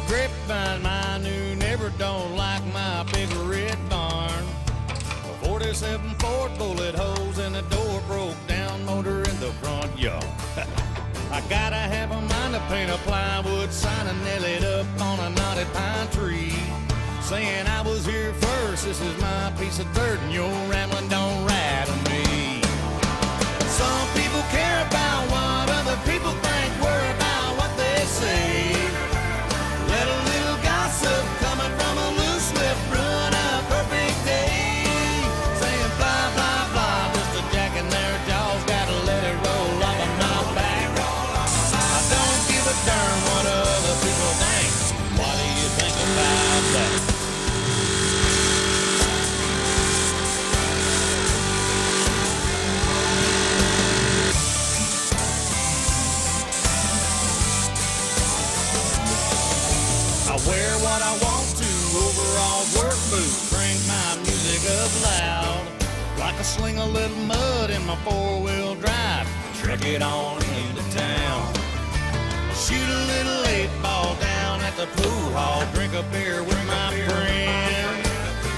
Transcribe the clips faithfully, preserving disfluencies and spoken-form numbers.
a grapevine mine who never don't like my big red barn. A forty-seven Ford bullet holes and a door broke down motor in the front yard. I gotta have a mind to paint a plywood sign and nail it up on a knotted pine tree, saying I was here first, this is my piece of dirt, and your rambling don't rattle me. Some people care about what other people think, worry about what they say. Let a little gossip coming from a loose lip ruin a perfect day. Saying blah, blah, blah, just a jack in their jaws, gotta let it roll off of my back. I don't give a darn what other people think. What do you think about that? Wear what I want to, overall work boots, bring my music up loud. Like a sling of little mud in my four-wheel drive, truck it on into town. Shoot a little eight ball down at the pool hall, drink a beer with my friend.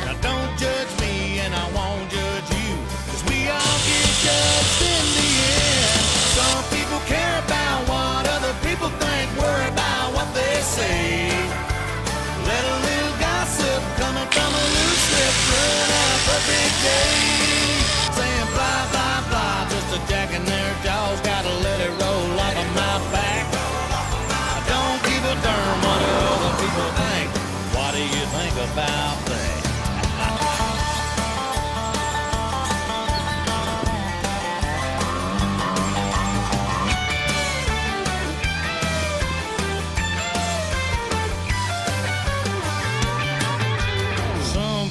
Now don't judge me and I won't judge you, cause we all get judged in the end. Some people care about what other people think, worry about what they say. Let a little gossip coming from a loose lip run out a perfect day. Saying blah, blah, blah, just a jack in their jaws, gotta let it roll out of my back. I don't give a darn what other people think. What do you think about that?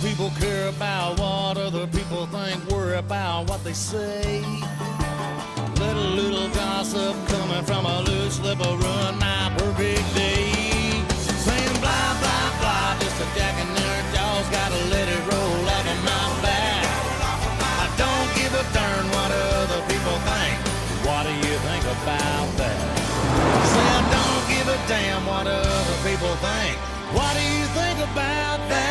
People care about what other people think, worry about what they say. Let a little gossip coming from a loose lip will ruin my perfect day. Saying blah, blah, blah, just a jack in their jaws, gotta let it roll out of my back. I don't give a darn what other people think. What do you think about that? Say I don't give a damn what other people think. What do you think about that?